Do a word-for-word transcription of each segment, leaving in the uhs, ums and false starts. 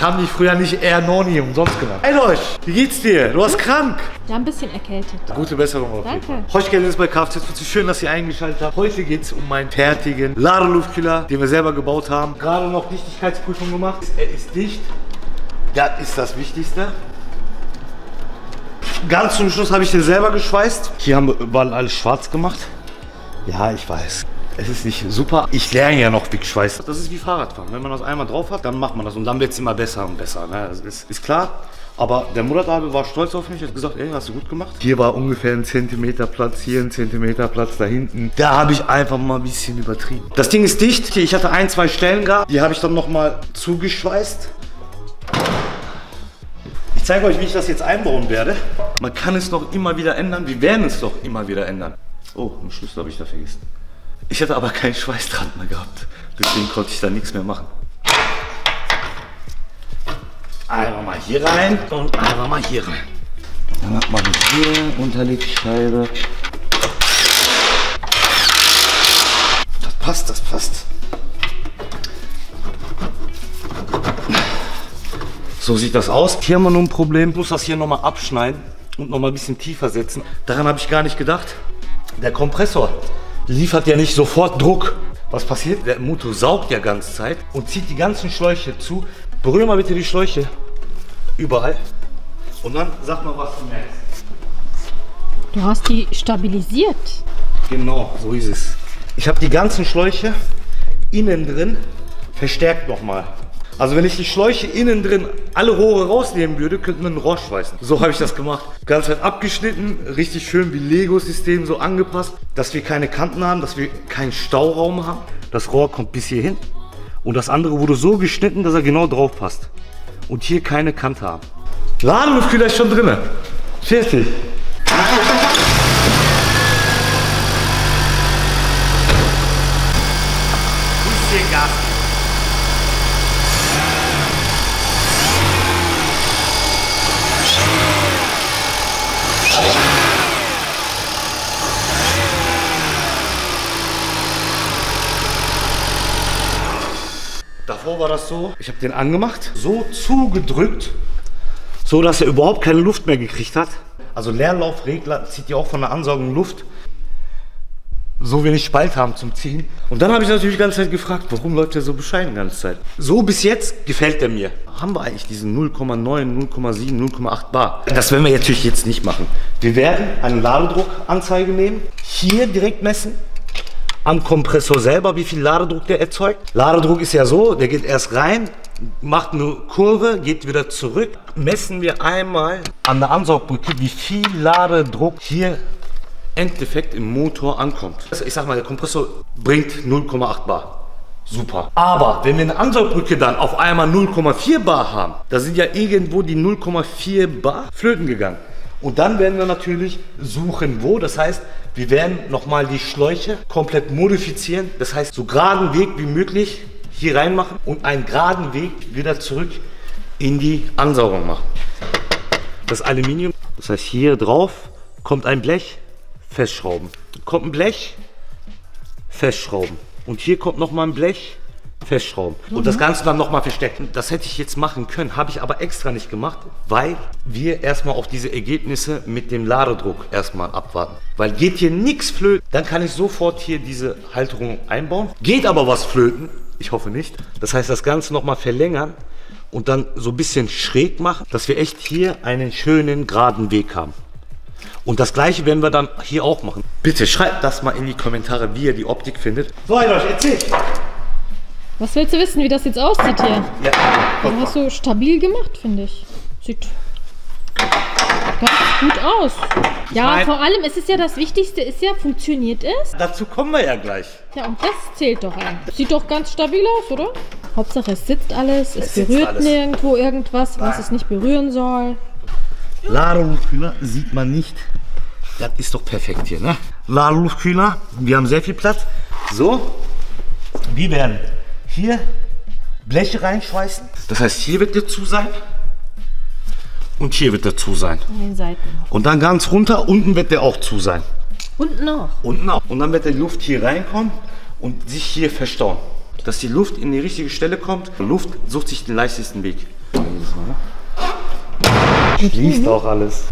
Ich habe mich früher nicht eher Noni umsonst genannt. Hey Leute, wie geht's dir? Du warst krank. Ja, ein bisschen erkältet. Gute Besserung auf jeden Fall. Heute geht es bei K F Z Fuzies. Schön, dass ihr eingeschaltet habt. Heute geht es um meinen fertigen Ladeluftkühler, den wir selber gebaut haben. Gerade noch Dichtigkeitsprüfung gemacht. Er ist dicht. Das ist das Wichtigste. Ganz zum Schluss habe ich den selber geschweißt. Hier haben wir überall alles schwarz gemacht. Ja, ich weiß. Es ist nicht super. Ich lerne ja noch, wie geschweißt. Das ist wie Fahrradfahren. Wenn man das einmal drauf hat, dann macht man das. Und dann wird es immer besser und besser. Ne? Das ist, ist klar. Aber der Murat-Abe war stolz auf mich. Er hat gesagt, ey, hast du gut gemacht. Hier war ungefähr ein Zentimeter Platz, hier ein Zentimeter Platz, da hinten. Da habe ich einfach mal ein bisschen übertrieben. Das Ding ist dicht. Ich hatte ein, zwei Stellen gehabt. Die habe ich dann nochmal zugeschweißt. Ich zeige euch, wie ich das jetzt einbauen werde. Man kann es noch immer wieder ändern. Wir werden es doch immer wieder ändern. Oh, einen Schlüssel habe ich da vergessen. Ich hatte aber keinen Schweißdraht mehr gehabt, deswegen konnte ich da nichts mehr machen. Einmal mal hier rein und einmal mal hier rein. Dann macht man hier Unterlegscheibe. Das passt, das passt. So sieht das aus. Hier haben wir nur ein Problem. Ich muss das hier nochmal abschneiden und nochmal ein bisschen tiefer setzen. Daran habe ich gar nicht gedacht. Der Kompressor liefert ja nicht sofort Druck. Was passiert? Der Motul saugt ja ganze Zeit und zieht die ganzen Schläuche zu. Berühre mal bitte die Schläuche. Überall. Und dann sag mal, was du merkst. Du hast die stabilisiert. Genau, so ist es. Ich habe die ganzen Schläuche innen drin verstärkt nochmal. Also wenn ich die Schläuche innen drin alle Rohre rausnehmen würde, könnten wir ein Rohr schweißen. So habe ich das gemacht. Ganz weit abgeschnitten, richtig schön wie Lego-System so angepasst, dass wir keine Kanten haben, dass wir keinen Stauraum haben. Das Rohr kommt bis hier hin und das andere wurde so geschnitten, dass er genau drauf passt. Und hier keine Kante haben. Ladeluftkühler ist schon drin. Fertig. Bisschen Gas. Davor war das so, ich habe den angemacht, so zugedrückt, so dass er überhaupt keine Luft mehr gekriegt hat. Also Leerlaufregler zieht ja auch von der Ansaugung Luft, so wenig Spalt haben zum Ziehen. Und dann habe ich natürlich die ganze Zeit gefragt, warum läuft der so bescheiden die ganze Zeit? So bis jetzt gefällt der mir. Haben wir eigentlich diesen null Komma neun, null Komma sieben, null Komma acht Bar? Das werden wir natürlich jetzt nicht machen. Wir werden eine Ladedruckanzeige nehmen, hier direkt messen. Am Kompressor selber, wie viel Ladedruck der erzeugt. Ladedruck ist ja so, der geht erst rein, macht eine Kurve, geht wieder zurück. Messen wir einmal an der Ansaugbrücke, wie viel Ladedruck hier Endeffekt im Motor ankommt. Also ich sag mal, der Kompressor bringt null Komma acht Bar. Super. Aber wenn wir eine Ansaugbrücke dann auf einmal null Komma vier Bar haben, da sind ja irgendwo die null Komma vier Bar flöten gegangen. Und dann werden wir natürlich suchen, wo. Das heißt, wir werden nochmal die Schläuche komplett modifizieren. Das heißt, so geraden Weg wie möglich hier reinmachen und einen geraden Weg wieder zurück in die Ansaugung machen. Das Aluminium, das heißt hier drauf kommt ein Blech, festschrauben. Kommt ein Blech, festschrauben. Und hier kommt nochmal ein Blech, festschrauben. Und das Ganze dann nochmal verstecken. Das hätte ich jetzt machen können, habe ich aber extra nicht gemacht, weil wir erstmal auf diese Ergebnisse mit dem Ladedruck erstmal abwarten. Weil geht hier nichts flöten, dann kann ich sofort hier diese Halterung einbauen. Geht aber was flöten, ich hoffe nicht. Das heißt, das Ganze nochmal verlängern und dann so ein bisschen schräg machen, dass wir echt hier einen schönen geraden Weg haben. Und das Gleiche werden wir dann hier auch machen. Bitte schreibt das mal in die Kommentare, wie ihr die Optik findet. So, Leute, erzählt! Was willst du wissen, wie das jetzt aussieht hier? Ja. Das hast du stabil gemacht, finde ich. Sieht ganz gut aus. Ja, Nein. vor allem, es ist ja das Wichtigste, ist ja, funktioniert es. Dazu kommen wir ja gleich. Ja, und das zählt doch eigentlich. Sieht doch ganz stabil aus, oder? Hauptsache, es sitzt alles, es, es berührt alles. Nirgendwo irgendwas, Nein. was es nicht berühren soll. Ladeluftkühler sieht man nicht. Das ist doch perfekt hier, ne? Ladeluftkühler, wir haben sehr viel Platz. So, wir werden hier Bleche reinschweißen. Das heißt, hier wird dazu sein und hier wird dazu sein. An den Seiten. Und dann ganz runter, unten wird der auch zu sein. Unten auch. Unten auch. Und dann wird die Luft hier reinkommen und sich hier verstauen. Dass die Luft in die richtige Stelle kommt. Die Luft sucht sich den leichtesten Weg. ist, oder? Schließt auch alles.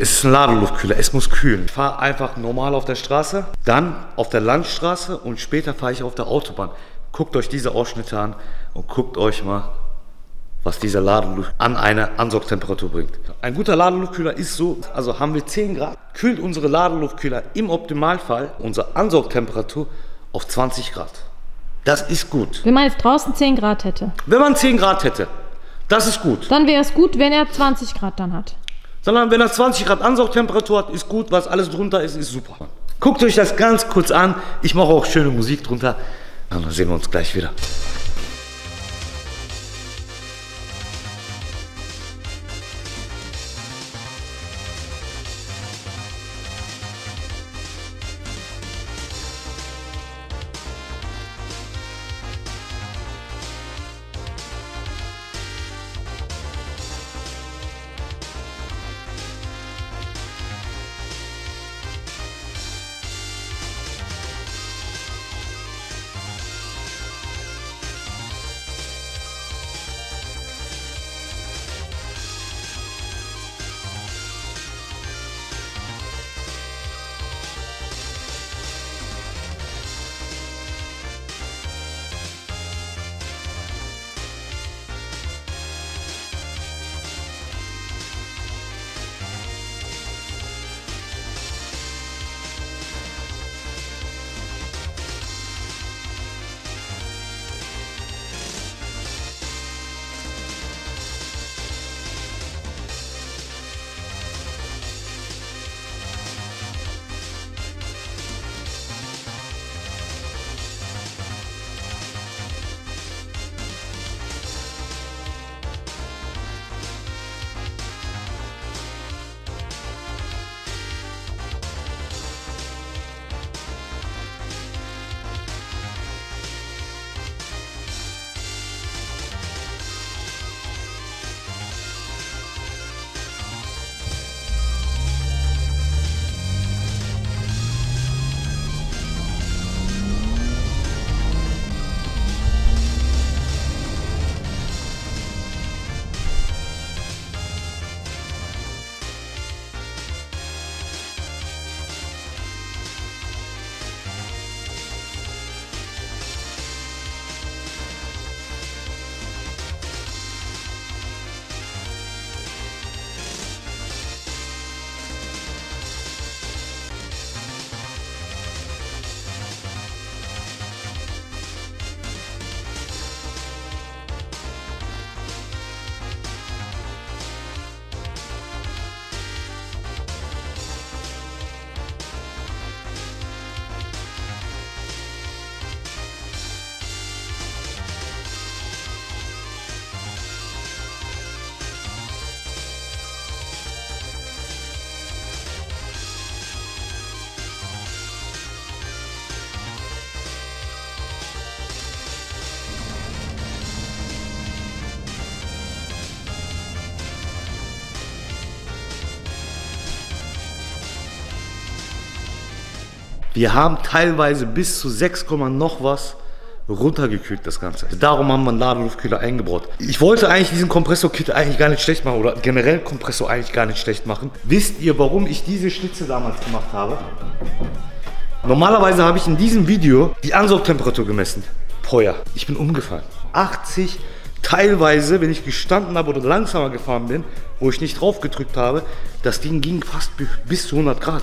Es ist ein Ladeluftkühler, es muss kühlen. Ich fahre einfach normal auf der Straße, dann auf der Landstraße und später fahre ich auf der Autobahn. Guckt euch diese Ausschnitte an und guckt euch mal, was dieser Ladeluftkühler an eine Ansauggtemperatur bringt. Ein guter Ladeluftkühler ist so, also haben wir zehn Grad, kühlt unsere Ladeluftkühler im Optimalfall unsere Ansaugtemperatur auf zwanzig Grad. Das ist gut. Wenn man jetzt draußen zehn Grad hätte. Wenn man zehn Grad hätte, das ist gut. Dann wäre es gut, wenn er zwanzig Grad dann hat. Sondern wenn er zwanzig Grad Ansaugtemperatur hat, ist gut, was alles drunter ist, ist super. Guckt euch das ganz kurz an, ich mache auch schöne Musik drunter. Und dann sehen wir uns gleich wieder. Wir haben teilweise bis zu sechs, noch was runtergekühlt das Ganze. Darum haben wir einen Ladeluftkühler eingebaut. Ich wollte eigentlich diesen Kompressor-Kit eigentlich gar nicht schlecht machen oder generell Kompressor eigentlich gar nicht schlecht machen. Wisst ihr, warum ich diese Schlitze damals gemacht habe? Normalerweise habe ich in diesem Video die Ansaugtemperatur gemessen. Feuer. Ich bin umgefallen. achtzig, teilweise, wenn ich gestanden habe oder langsamer gefahren bin, wo ich nicht drauf gedrückt habe, das Ding ging fast bis zu hundert Grad.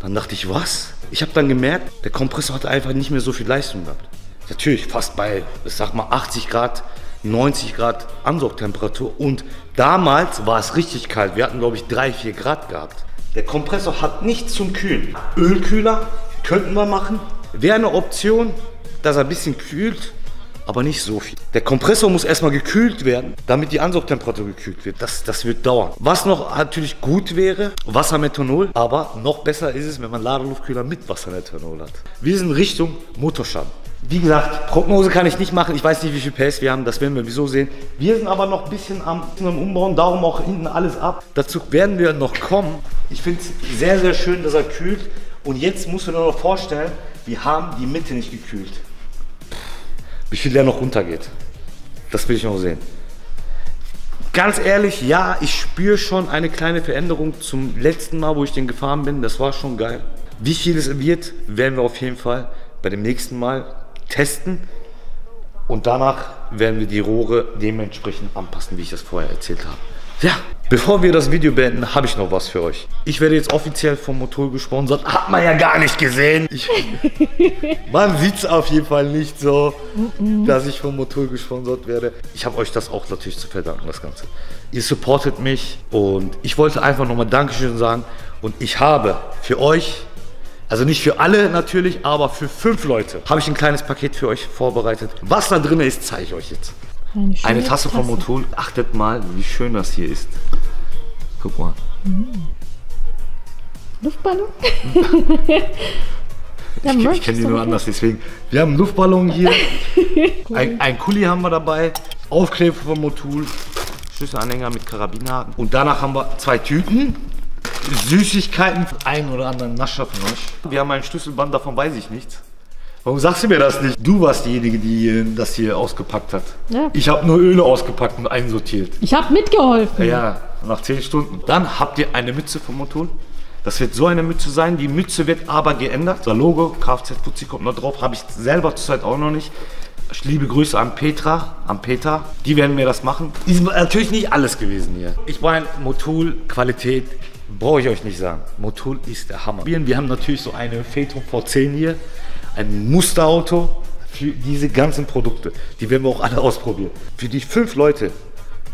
Dann dachte ich, was? Ich habe dann gemerkt, der Kompressor hatte einfach nicht mehr so viel Leistung gehabt. Natürlich fast bei, ich sag mal, achtzig Grad, neunzig Grad Ansaugtemperatur. Und damals war es richtig kalt. Wir hatten, glaube ich, drei, vier Grad gehabt. Der Kompressor hat nichts zum Kühlen. Ölkühler könnten wir machen. Wäre eine Option, dass er ein bisschen kühlt, aber nicht so viel. Der Kompressor muss erstmal gekühlt werden, damit die Ansaugtemperatur gekühlt wird. Das, das wird dauern. Was noch natürlich gut wäre, Wassermethanol. Aber noch besser ist es, wenn man Ladeluftkühler mit Wassermethanol hat. Wir sind Richtung Motorschaden. Wie gesagt, Prognose kann ich nicht machen. Ich weiß nicht, wie viel P S wir haben. Das werden wir sowieso sehen. Wir sind aber noch ein bisschen am, am Umbauen. Darum auch hinten alles ab. Dazu werden wir noch kommen. Ich finde es sehr, sehr schön, dass er kühlt. Und jetzt musst du dir noch vorstellen, wir haben die Mitte nicht gekühlt. Wie viel der noch runtergeht. Das will ich noch sehen. Ganz ehrlich, ja, ich spüre schon eine kleine Veränderung zum letzten Mal, wo ich den gefahren bin. Das war schon geil. Wie viel es wird, werden wir auf jeden Fall bei dem nächsten Mal testen. Und danach werden wir die Rohre dementsprechend anpassen, wie ich das vorher erzählt habe. Ja, bevor wir das Video beenden, habe ich noch was für euch. Ich werde jetzt offiziell vom Motul gesponsert. Hat man ja gar nicht gesehen. Ich, man sieht es auf jeden Fall nicht so, dass ich vom Motul gesponsert werde. Ich habe euch das auch natürlich zu verdanken, das Ganze. Ihr supportet mich und ich wollte einfach nochmal Dankeschön sagen. Und ich habe für euch, also nicht für alle natürlich, aber für fünf Leute, habe ich ein kleines Paket für euch vorbereitet. Was da drin ist, zeige ich euch jetzt. Eine, Eine Tasse, Tasse von Motul. Achtet mal, wie schön das hier ist. Guck mal. Mm. Luftballon? ich ich kenne die nur anders, deswegen. Wir haben einen Luftballon hier. Cool. Ein, ein Kuli haben wir dabei. Aufkleber von Motul. Schlüsselanhänger mit Karabinhaken. Und danach haben wir zwei Tüten. Süßigkeiten für einen oder anderen Nascher von euch. Wir haben einen Schlüsselband, davon weiß ich nichts. Warum sagst du mir das nicht? Du warst diejenige, die das hier ausgepackt hat. Ja. Ich habe nur Öle ausgepackt und einsortiert. Ich habe mitgeholfen. Ja, nach zehn Stunden. Dann habt ihr eine Mütze vom Motul. Das wird so eine Mütze sein. Die Mütze wird aber geändert. Das Logo, K F Z Fuzies kommt noch drauf. Habe ich selber zurzeit auch noch nicht. Liebe Grüße an Petra, an Peter. Die werden mir das machen. Ist natürlich nicht alles gewesen hier. Ich meine, Motul, Qualität. Brauche ich euch nicht sagen. Motul ist der Hammer. Wir haben natürlich so eine Phaeton V zehn hier. Ein Musterauto für diese ganzen Produkte. Die werden wir auch alle ausprobieren. Für die fünf Leute,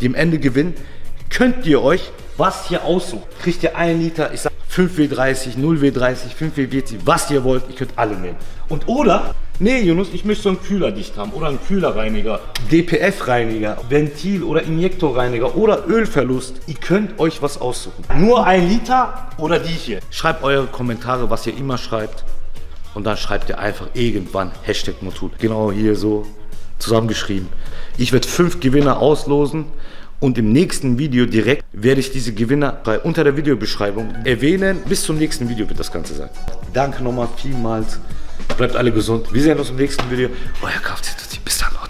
die am Ende gewinnen, könnt ihr euch was hier aussuchen. Kriegt ihr einen Liter, ich sag fünf W dreißig, null W dreißig, fünf W vierzig, was ihr wollt, ihr könnt alle nehmen. Und oder, nee Jonas, ich möchte so einen Kühler dicht haben oder einen Kühlerreiniger, D P F-Reiniger, Ventil- oder Injektorreiniger oder Ölverlust. Ihr könnt euch was aussuchen. Nur ein Liter oder die hier. Schreibt eure Kommentare, was ihr immer schreibt. Und dann schreibt ihr einfach irgendwann Hashtag Motul. Genau hier so zusammengeschrieben. Ich werde fünf Gewinner auslosen. Und im nächsten Video direkt werde ich diese Gewinner bei unter der Videobeschreibung erwähnen. Bis zum nächsten Video wird das Ganze sein. Danke nochmal vielmals. Bleibt alle gesund. Wir sehen uns im nächsten Video. Euer K F Z Fuzies. Bis dann.